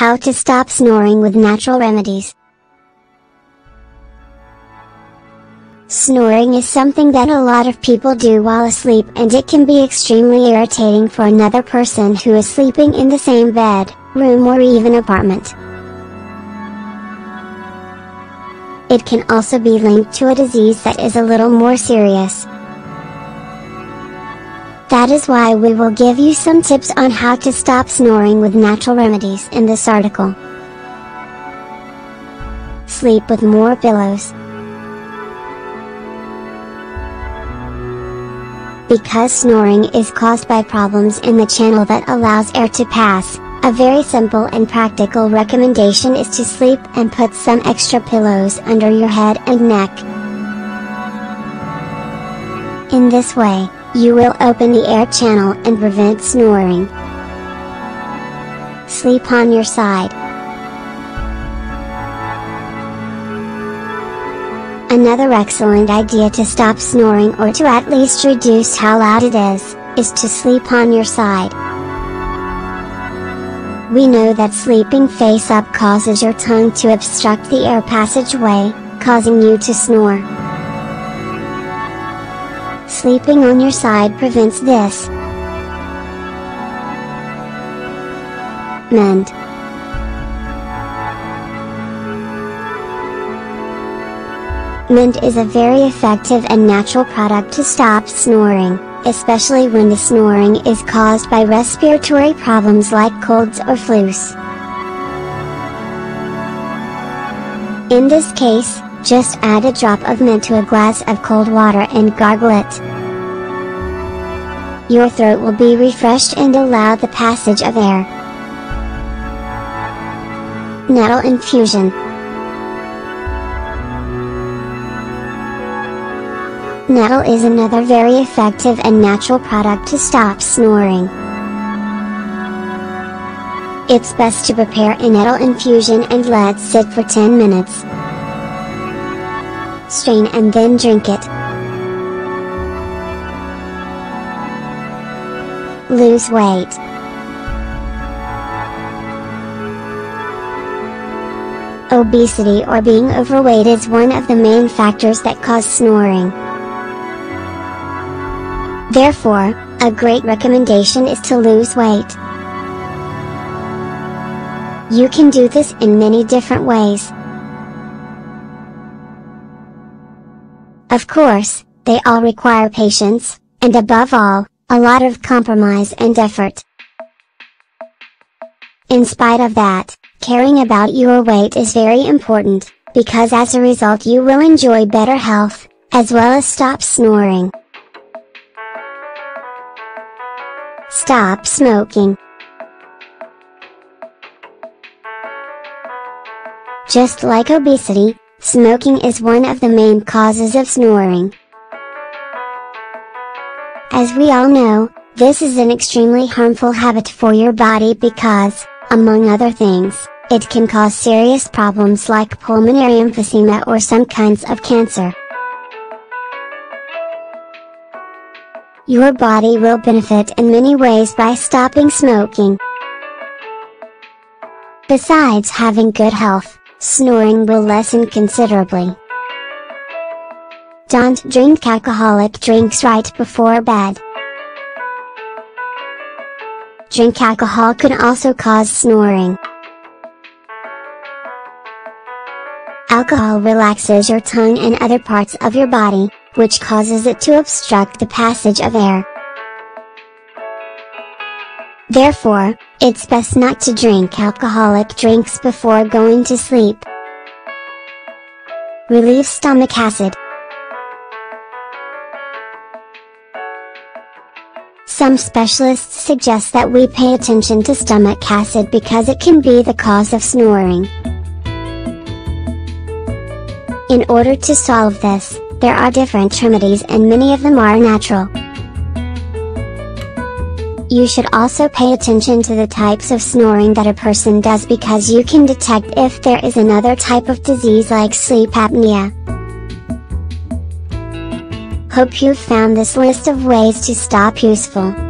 How to stop snoring with natural remedies. Snoring is something that a lot of people do while asleep, and it can be extremely irritating for another person who is sleeping in the same bed, room, or even apartment. It can also be linked to a disease that is a little more serious. That is why we will give you some tips on how to stop snoring with natural remedies in this article. Sleep with more pillows. Because snoring is caused by problems in the channel that allows air to pass, a very simple and practical recommendation is to sleep and put some extra pillows under your head and neck. In this way, you will open the air channel and prevent snoring. Sleep on your side. Another excellent idea to stop snoring, or to at least reduce how loud it is to sleep on your side. We know that sleeping face up causes your tongue to obstruct the air passageway, causing you to snore. Sleeping on your side prevents this. Mend. Mint is a very effective and natural product to stop snoring, especially when the snoring is caused by respiratory problems like colds or flus. In this case, just add a drop of mint to a glass of cold water and gargle it. Your throat will be refreshed and allow the passage of air. Nettle infusion. Nettle is another very effective and natural product to stop snoring. It's best to prepare a nettle infusion and let sit for 10 minutes. Strain and then drink it. Lose weight. Obesity or being overweight is one of the main factors that cause snoring. Therefore, a great recommendation is to lose weight. You can do this in many different ways. Of course, they all require patience, and above all, a lot of compromise and effort. In spite of that, caring about your weight is very important, because as a result you will enjoy better health, as well as stop snoring. Stop smoking. Just like obesity, smoking is one of the main causes of snoring. As we all know, this is an extremely harmful habit for your body because, among other things, it can cause serious problems like pulmonary emphysema or some kinds of cancer. Your body will benefit in many ways by stopping smoking. Besides having good health, snoring will lessen considerably. Don't drink alcoholic drinks right before bed. Drink alcohol can also cause snoring. Alcohol relaxes your tongue and other parts of your body, which causes it to obstruct the passage of air. Therefore, it's best not to drink alcoholic drinks before going to sleep. Relieve stomach acid. Some specialists suggest that we pay attention to stomach acid because it can be the cause of snoring. In order to solve this, there are different remedies and many of them are natural. You should also pay attention to the types of snoring that a person does because you can detect if there is another type of disease like sleep apnea. Hope you've found this list of ways to stop useful.